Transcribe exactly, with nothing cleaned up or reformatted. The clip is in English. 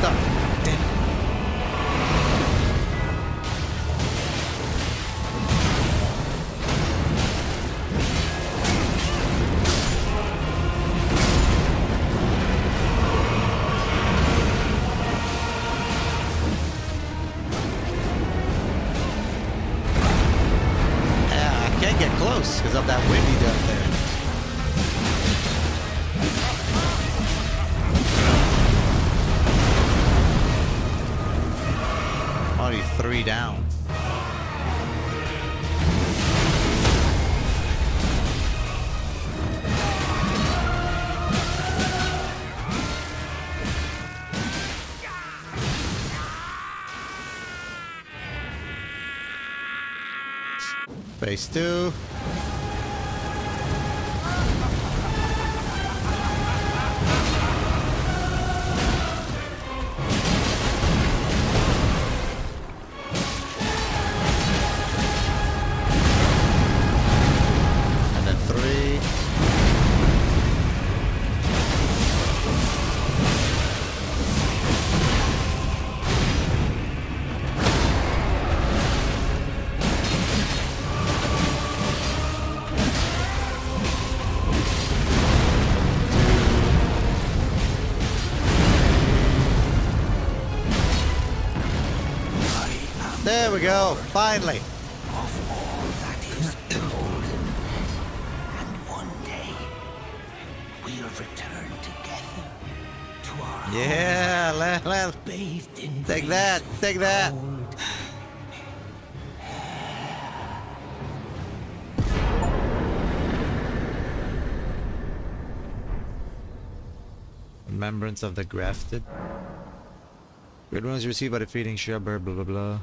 stuck. Damn it. Ah, I can't get close because of that windy down there. Three down. Phase two. There we go, finally. Of all that is golden. And one day we'll return together to our yeah, let, let. Bathed in take that, take that. Cold. Remembrance of the Grafted. Great runes received by defeating Shubber, blah blah blah.